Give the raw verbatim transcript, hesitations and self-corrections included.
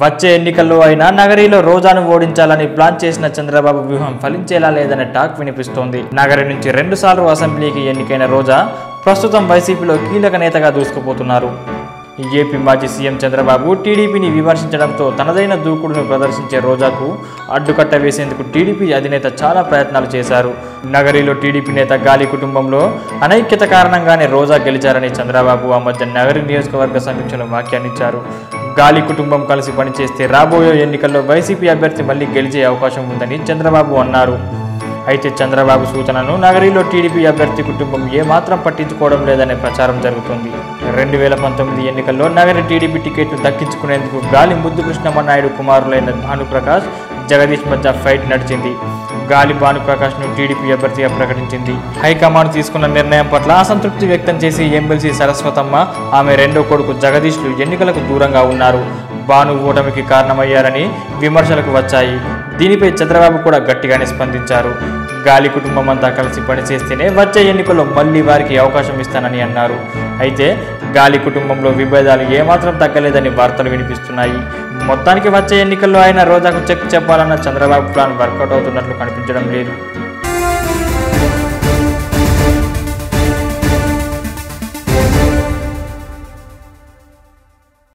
వచ్చే ఎన్నికల్లో అయినా నగరిలో రోజాను ఓడించాలని ప్లాన్ చేసిన చంద్రబాబు వ్యూహం ఫలించేలా లేదనే టాక్ వినిపిస్తోంది. నగరి నుంచి రెండు సార్లు అసెంబ్లీకి ఎన్నికైన రోజా ప్రస్తుతం వైసీపీలో కీలక నేతగా దూసుకుపోతున్నారు. ఏపీ మాజీ సీఎం చంద్రబాబు టీడీపీని విమర్శించడంతో తనదైన దూకుడును ప్రదర్శించే రోజాకు అడ్డుకట్ట వేసేందుకు టీడీపీ అధినేత చాలా ప్రయత్నాలు చేశారు. నగరిలో టీడీపీ నేత గాలి కుటుంబంలో అనైక్యత కారణంగానే రోజా గెలిచారని చంద్రబాబు ఆ మధ్య నగరి నియోజకవర్గ సమీక్షలో వ్యాఖ్యానించారు. గాలి కుటుంబం కలిసి పనిచేస్తే రాబోయే ఎన్నికల్లో వైసీపీ అభ్యర్థి మళ్లీ గెలిచే అవకాశం ఉందని చంద్రబాబు అన్నారు. అయితే చంద్రబాబు సూచనను నగరిలో టీడీపీ అభ్యర్థి కుటుంబం ఏమాత్రం పట్టించుకోవడం లేదనే ప్రచారం జరుగుతుంది. రెండు వేల పంతొమ్మిది ఎన్నికల్లో నగరి టీడీపీ టికెట్ను దక్కించుకునేందుకు గాలి ముద్దు కృష్ణమనాయుడు కుమారులైన భానుప్రకాష్, జగదీష్ మధ్య ఫైట్ నడిచింది. గాలి భానుప్రకాష్ను టీడీపీ అభ్యర్థిగా ప్రకటించింది. హైకమాండ్ తీసుకున్న నిర్ణయం పట్ల అసంతృప్తి వ్యక్తం చేసి ఎమ్మెల్సీ సరస్వతమ్మ, ఆమె రెండో కొడుకు జగదీష్లు ఎన్నికలకు దూరంగా ఉన్నారు, భాను ఓటమికి కారణమయ్యారని విమర్శలకు వచ్చాయి. దీనిపై చంద్రబాబు కూడా గట్టిగానే స్పందించారు. గాలి కుటుంబం అంతా కలిసి పనిచేస్తేనే వచ్చే ఎన్నికల్లో మళ్లీ వారికి అవకాశం ఇస్తానని అన్నారు. అయితే గాలి కుటుంబంలో విభేదాలు ఏమాత్రం తగ్గలేదని వార్తలు వినిపిస్తున్నాయి. మొత్తానికి వచ్చే ఎన్నికల్లో ఆయన రోజాకు చెక్ చెప్పాలన్న చంద్రబాబు ప్లాన్ వర్కౌట్ అవుతున్నట్లు కనిపించడం లేదు.